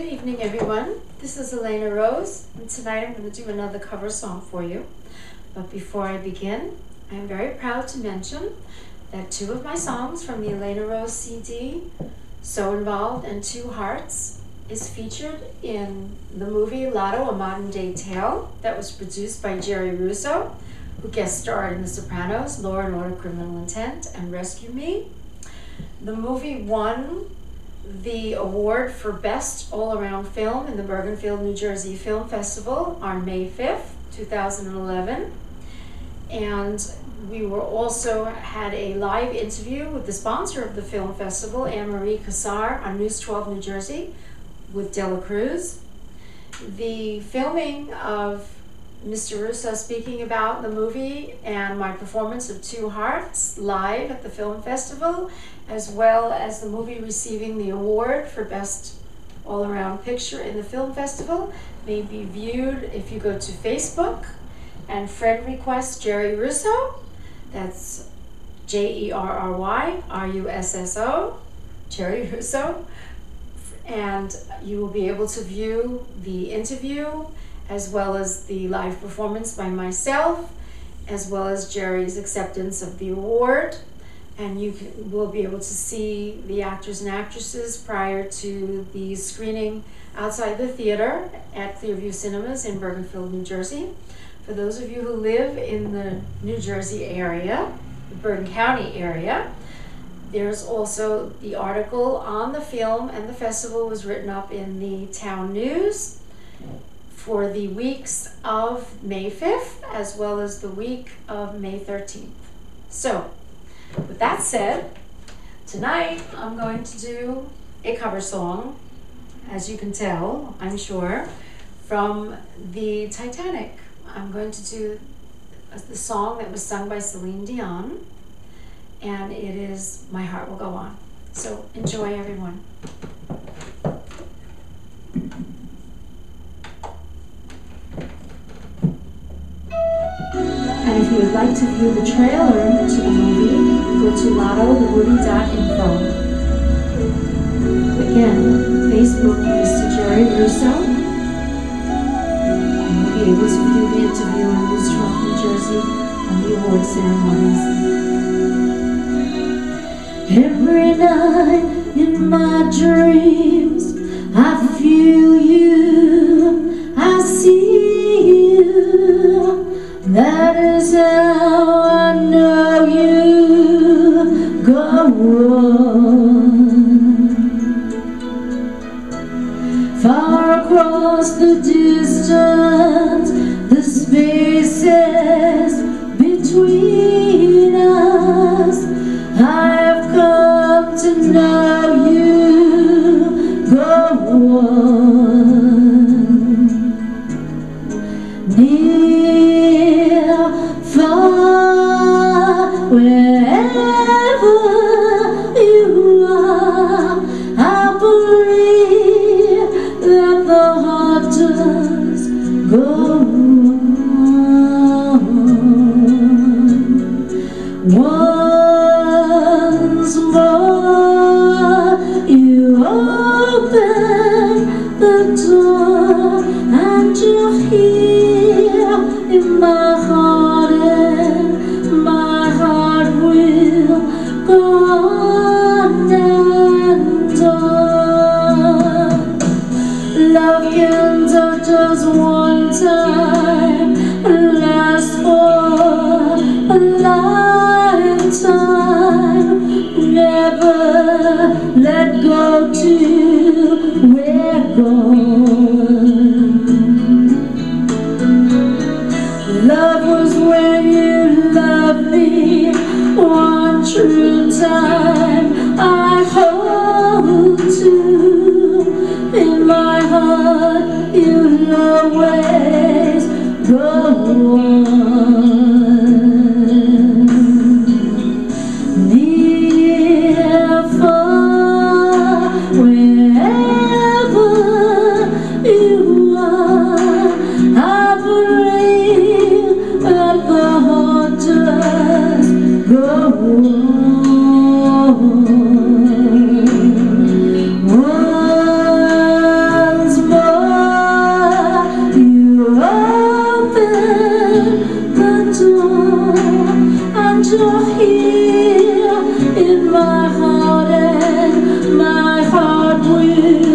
Good evening, everyone. This is Elena Rose, and tonight I'm going to do another cover song for you. But before I begin, I'm very proud to mention that two of my songs from the Elena Rose CD, So Involved and Two Hearts, is featured in the movie Lotto A Modern Day Tale that was produced by Jerry Russo, who guest starred in The Sopranos, Law & Order Criminal Intent, and Rescue Me. The movie won the award for Best All-Around Film in the Bergenfield, New Jersey Film Festival on May 5th, 2011. And we were also had a live interview with the sponsor of the film festival, Anne-Marie Cassar, on News 12 New Jersey with Della Crews. The filming of Mr. Russo speaking about the movie and my performance of Two Hearts live at the film festival, as well as the movie receiving the award for Best All-Around Picture in the film festival, may be viewed if you go to Facebook and friend request Jerry Russo. That's Jerry Russo, Jerry Russo, and you will be able to view the interview as well as the live performance by myself, as well as Jerry's acceptance of the award. And you will be able to see the actors and actresses prior to the screening outside the theater at Clearview Cinemas in Bergenfield, New Jersey. For those of you who live in the New Jersey area, the Bergen County area, there's also the article on the film and the festival was written up in the Town News for the weeks of May 5th, as well as the week of May 13th. So, with that said, tonight I'm going to do a cover song, as you can tell, I'm sure, from the Titanic. I'm going to do the song that was sung by Celine Dion, and it is My Heart Will Go On. So, enjoy, everyone. And if you would like to view the trailer to the movie, go to LottoTheMovie.info. Again, Facebook is to Jerry Russo, and you'll be able to view the interview on News 12 New Jersey on the award ceremonies. Every night in my dreams, I feel you, I see you. That is how I know you go on. Far across the distance, the spaces between us, I have come to know you go on. Wherever you are, I believe that the heart does go on. Once more, you open the door and you're here in my heart. Let go to where gone. Love was when you loved me. One true time I hold to. In my heart you'll always go on. One you're here in my heart, and my heart will.